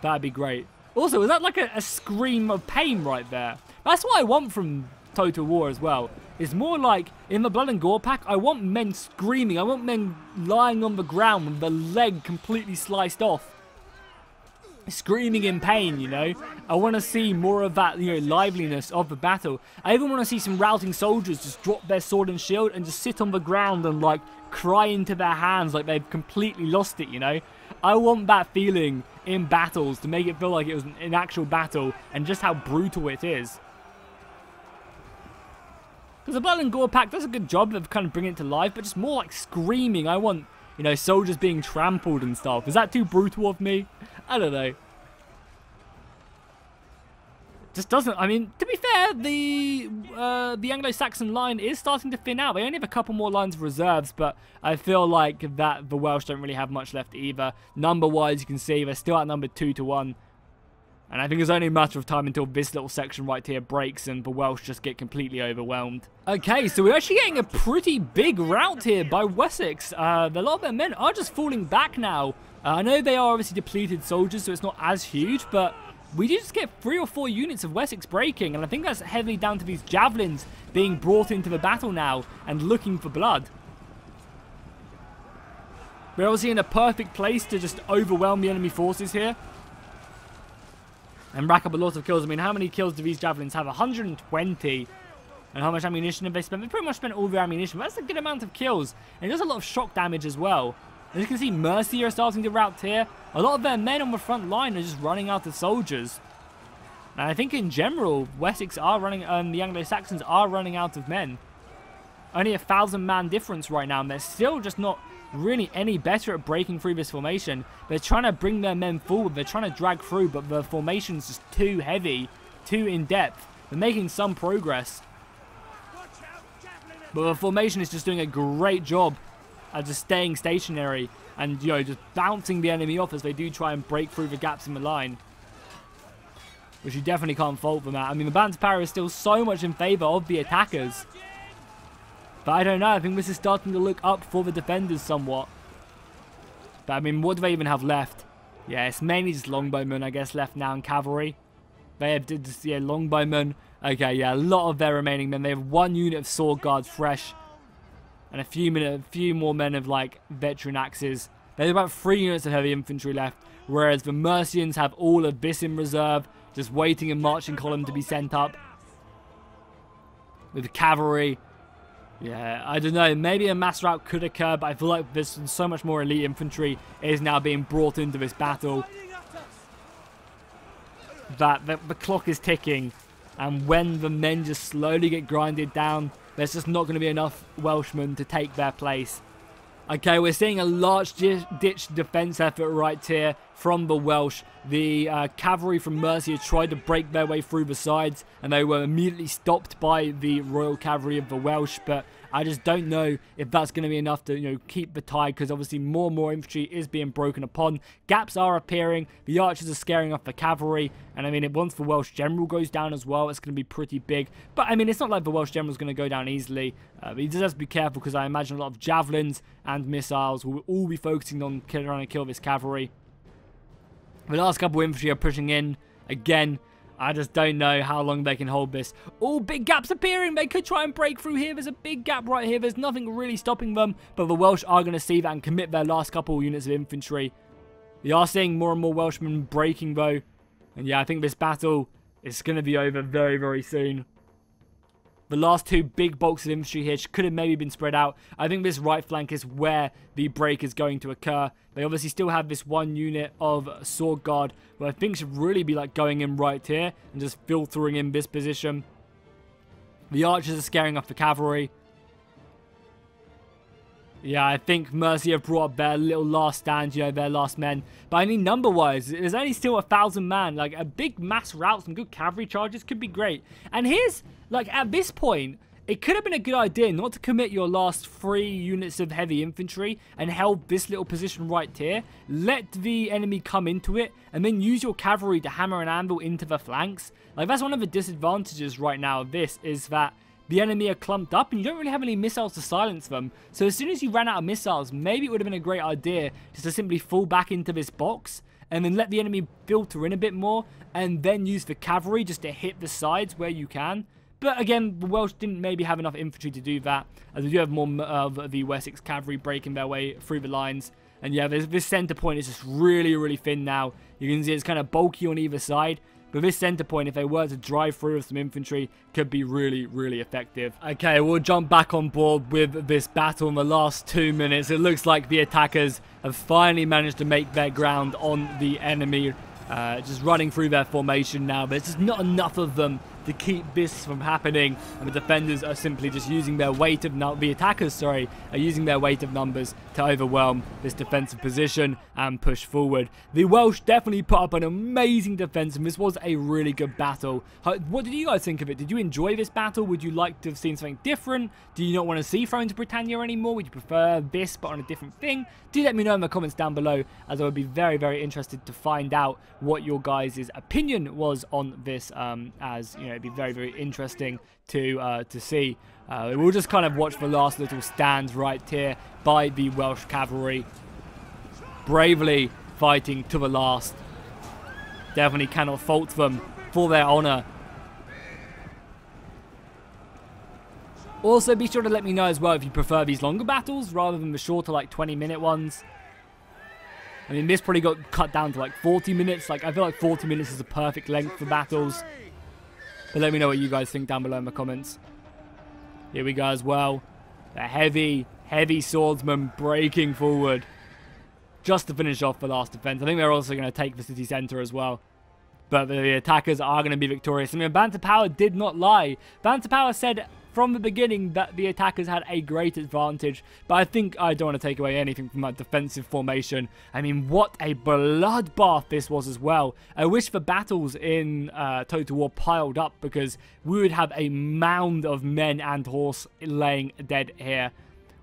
that'd be great. Also, is that like a, a scream of pain right there? That's what I want from Total War as well. It's more like, in the Blood and Gore pack, I want men screaming. I want men lying on the ground with the leg completely sliced off. Screaming in pain, you know. I want to see more of that, you know, liveliness of the battle. I even want to see some routing soldiers just drop their sword and shield and just sit on the ground and, like, cry into their hands like they've completely lost it, you know. I want that feeling in battles to make it feel like it was an actual battle and just how brutal it is. Because the Blood and Gore pack does a good job of kind of bringing it to life, but just more like screaming. I want, you know, soldiers being trampled and stuff. Is that too brutal of me? I don't know. Just doesn't, I mean, to be fair, the uh, the Anglo Saxon line is starting to thin out. They only have a couple more lines of reserves, but I feel like that the Welsh don't really have much left either. Number-wise, you can see they're still outnumbered two to one. And I think it's only a matter of time until this little section right here breaks and the Welsh just get completely overwhelmed. Okay, so we're actually getting a pretty big rout here by Wessex. Uh, a lot of their men are just falling back now. Uh, I know they are obviously depleted soldiers, so it's not as huge, but we do just get three or four units of Wessex breaking, and I think that's heavily down to these javelins being brought into the battle now and looking for blood. We're obviously in a perfect place to just overwhelm the enemy forces here and rack up a lot of kills. I mean, how many kills do these javelins have? one hundred twenty. And how much ammunition have they spent? They pretty much spent all their ammunition. That's a good amount of kills. And it does a lot of shock damage as well. As you can see, Mercia are starting to rout here. A lot of their men on the front line are just running out of soldiers. And I think in general, Wessex are running, um, the Anglo-Saxons are running out of men. Only a thousand man difference right now, and they're still just not really any better at breaking through this formation. They're trying to bring their men forward, they're trying to drag through, but the formation's just too heavy, too in depth. They're making some progress, but the formation is just doing a great job at just staying stationary and, you know, just bouncing the enemy off as they do try and break through the gaps in the line, which you definitely can't fault them at. I mean, the Banter Power is still so much in favour of the attackers. But I don't know, I think this is starting to look up for the defenders somewhat. But I mean, what do they even have left? Yeah, it's mainly just longbowmen, I guess, left now, and cavalry. They have just, yeah, longbowmen. Okay, yeah, a lot of their remaining men. They have one unit of sword guards fresh. And a few, minute, a few more men of, like, veteran axes. There's about three units of heavy infantry left. Whereas the Mercians have all of this in reserve, just waiting in marching column to be sent up. With cavalry. Yeah, I don't know, maybe a mass rout could occur, but I feel like there's so much more elite infantry is now being brought into this battle that the, the clock is ticking, and when the men just slowly get grinded down, there's just not going to be enough Welshmen to take their place. Okay, we're seeing a large ditch defense effort right here from the Welsh. The uh, cavalry from Mercia tried to break their way through the sides, and they were immediately stopped by the Royal Cavalry of the Welsh, but I just don't know if that's going to be enough to, you know, keep the tide, because obviously more and more infantry is being broken upon. Gaps are appearing, the archers are scaring off the cavalry, and I mean, once the Welsh general goes down as well, it's going to be pretty big. But I mean, it's not like the Welsh general is going to go down easily, uh, but you just have to be careful, because I imagine a lot of javelins and missiles will all be focusing on trying to kill this cavalry. The last couple of infantry are pushing in again. I just don't know how long they can hold this. Oh, big gaps appearing. They could try and break through here. There's a big gap right here. There's nothing really stopping them. But the Welsh are going to see that and commit their last couple units of infantry. We are seeing more and more Welshmen breaking, though. And yeah, I think this battle is going to be over very, very soon. The last two big bulks of infantry here could have maybe been spread out. I think this right flank is where the break is going to occur. They obviously still have this one unit of sword guard, who I think should really be like going in right here and just filtering in this position. The archers are scaring off the cavalry. Yeah, I think Mercia have brought up their little last stand, you know, their last men. But I mean, number-wise, there's only still a thousand man. Like, a big mass rout, some good cavalry charges could be great. And here's, like, at this point, it could have been a good idea not to commit your last three units of heavy infantry and held this little position right here. Let the enemy come into it, and then use your cavalry to hammer and anvil into the flanks. Like, that's one of the disadvantages right now of this, is that the enemy are clumped up and you don't really have any missiles to silence them. So as soon as you ran out of missiles, maybe it would have been a great idea just to simply fall back into this box and then let the enemy filter in a bit more and then use the cavalry just to hit the sides where you can. But again, the Welsh didn't maybe have enough infantry to do that, as we do have more of the Wessex cavalry breaking their way through the lines. And yeah, this, this centre point is just really, really thin now. You can see it's kind of bulky on either side. But this centre point, if they were to drive through with some infantry, could be really, really effective. Okay, we'll jump back on board with this battle in the last two minutes. It looks like the attackers have finally managed to make their ground on the enemy. Uh, just running through their formation now. But it's just not enough of them to keep this from happening. And the defenders are simply just using their weight of... No the attackers, sorry, are using their weight of numbers to overwhelm this defensive position and push forward. The Welsh definitely put up an amazing defense, and this was a really good battle. How, what did you guys think of it? Did you enjoy this battle? Would you like to have seen something different? Do you not want to see Thrones of Britannia anymore? Would you prefer this but on a different thing? Do let me know in the comments down below, as I would be very, very interested to find out what your guys' opinion was on this, um, as, you know, it'd be very, very interesting to uh, to see. Uh, we'll just kind of watch the last little stand right here by the Welsh cavalry. Bravely fighting to the last. Definitely cannot fault them for their honour. Also, be sure to let me know as well if you prefer these longer battles rather than the shorter, like, twenty-minute ones. I mean, this probably got cut down to like forty minutes. Like, I feel like forty minutes is the perfect length for battles. But let me know what you guys think down below in the comments. Here we go as well. The heavy, heavy swordsman breaking forward just to finish off the last defense. I think they're also going to take the city center as well. But the attackers are going to be victorious. I mean, Banter Power did not lie. Banter Power said from the beginning that the attackers had a great advantage, but I think I don't want to take away anything from that defensive formation. I mean, what a bloodbath this was as well. I wish the battles in uh, Total War piled up, because we would have a mound of men and horse laying dead here.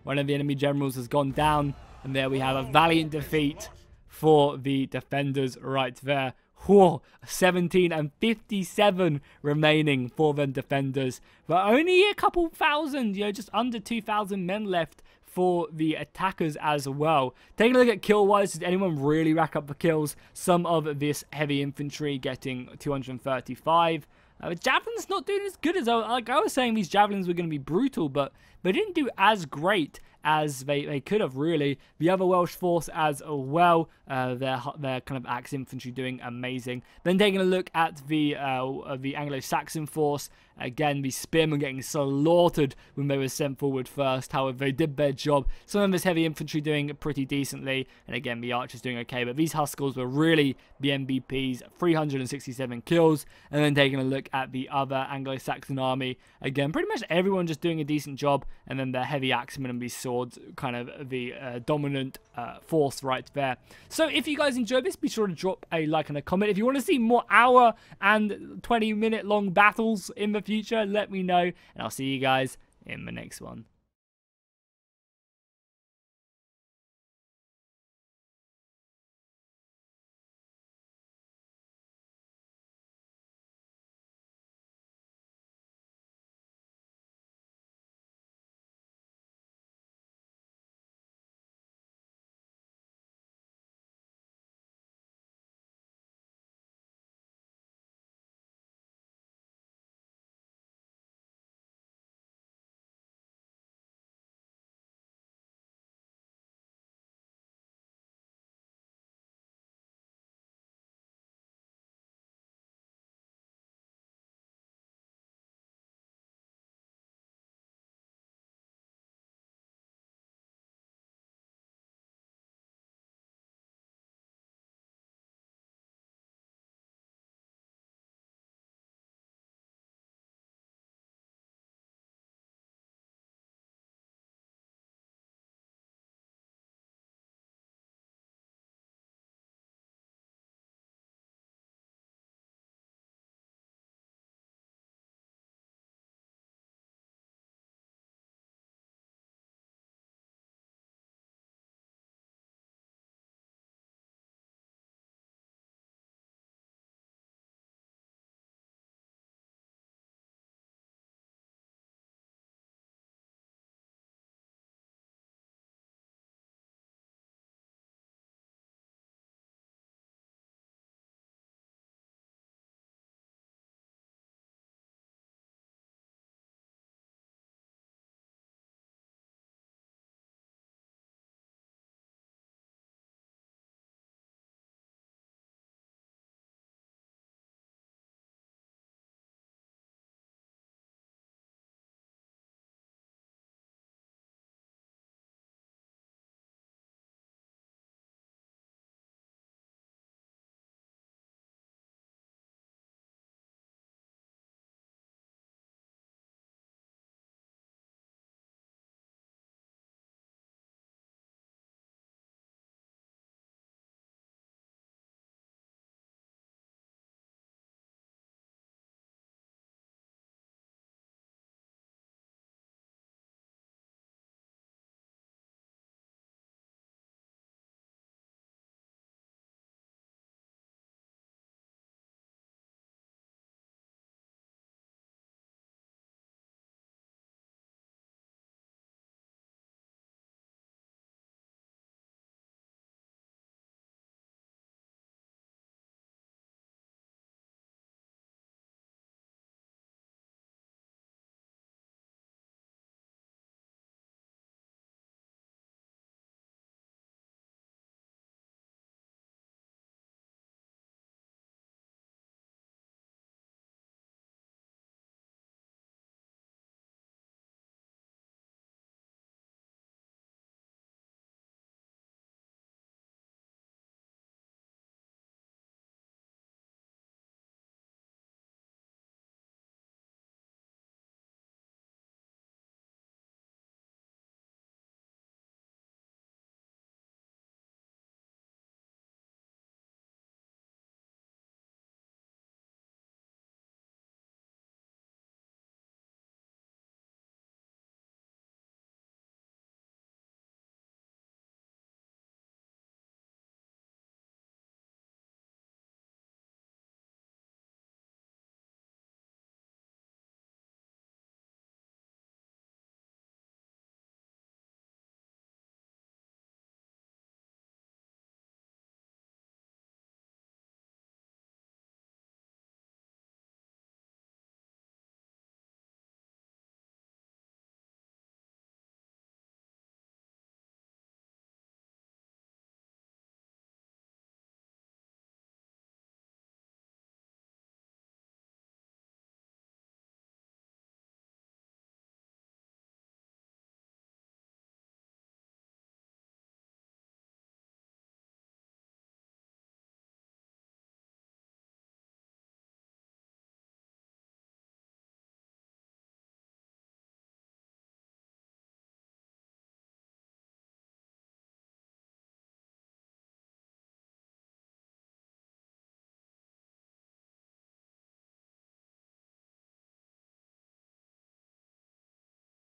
One of the enemy generals has gone down, and there we have a valiant defeat for the defenders right there. Whoa, seventeen and fifty-seven remaining for them defenders. But only a couple thousand, you know, just under two thousand men left for the attackers as well. Take a look at kill-wise. Did anyone really rack up the kills? Some of this heavy infantry getting two hundred thirty-five. Uh, Javelin's not doing as good as I, like I was saying. These Javelins were going to be brutal, but they didn't do as great as they, they could have, really. The other Welsh force as well, uh, their, their kind of axe infantry doing amazing. Then taking a look at the, uh, the Anglo Saxon force. Again, the spearmen getting slaughtered when they were sent forward first. However, they did their job. Some of this heavy infantry doing pretty decently. And again, the archers doing okay. But these Huskarls were really the M V Ps. three hundred sixty-seven kills. And then taking a look at the other Anglo-Saxon army. Again, pretty much everyone just doing a decent job. And then the heavy axemen and the swords, kind of the uh, dominant uh, force right there. So if you guys enjoyed this, be sure to drop a like and a comment. If you want to see more hour and twenty minute long battles in the future, let me know, and I'll see you guys in the next one.